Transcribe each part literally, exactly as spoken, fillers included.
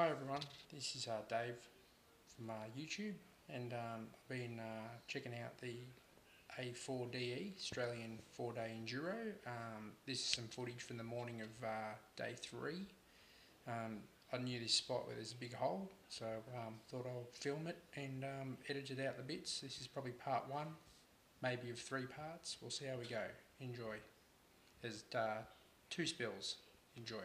Hi everyone, this is uh, Dave from uh, YouTube, and um, I've been uh, checking out the A four D E Australian four-day enduro. Um, this is some footage from the morning of uh, day three. Um, I knew this spot where there's a big hole, so um, thought I'll film it and um, edit it out the bits. This is probably part one, maybe of three parts. We'll see how we go. Enjoy. There's uh, two spills. Enjoy.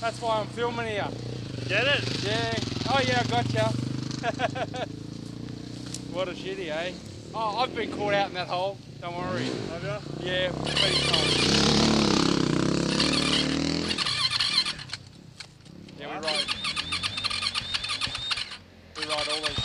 That's why I'm filming here. Get it? Yeah. Oh yeah, I gotcha. What a shitty, eh? Oh, I've been caught out in that hole. Don't worry. Have you? Yeah, been Yeah, we ride. We ride all these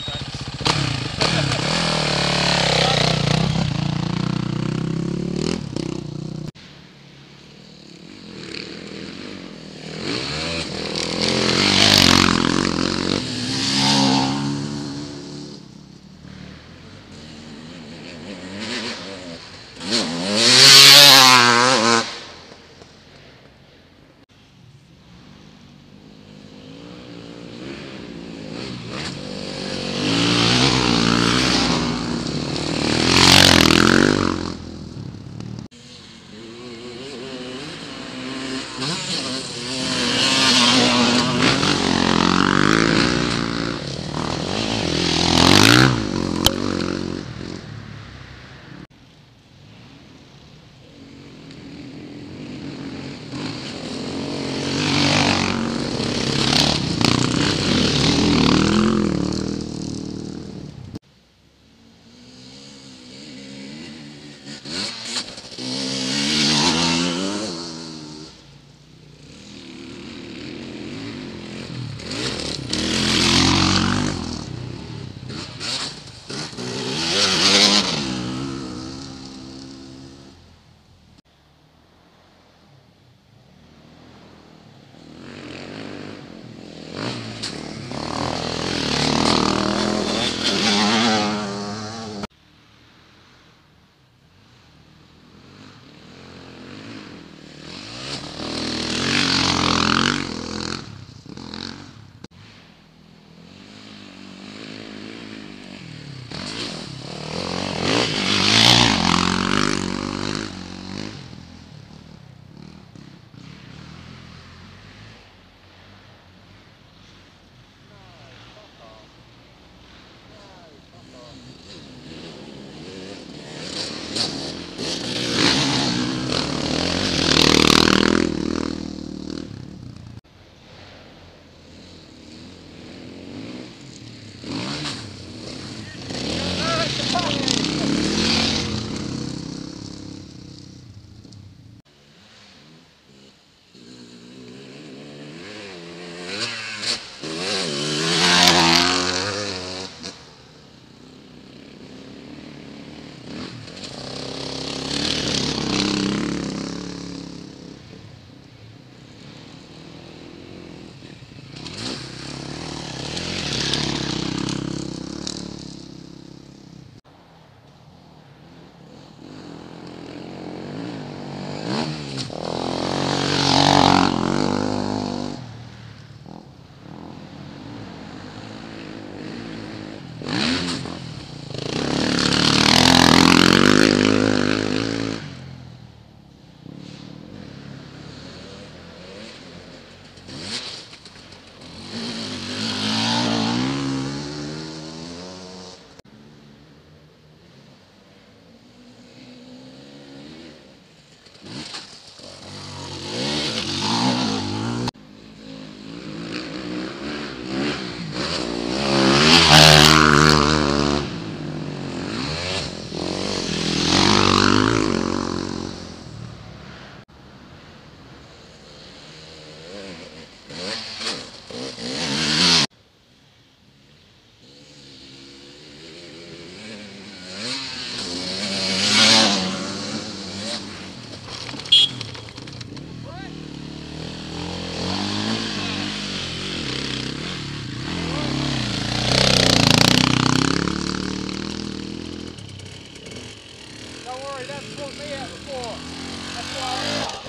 sorry, that's what we had before. That's why I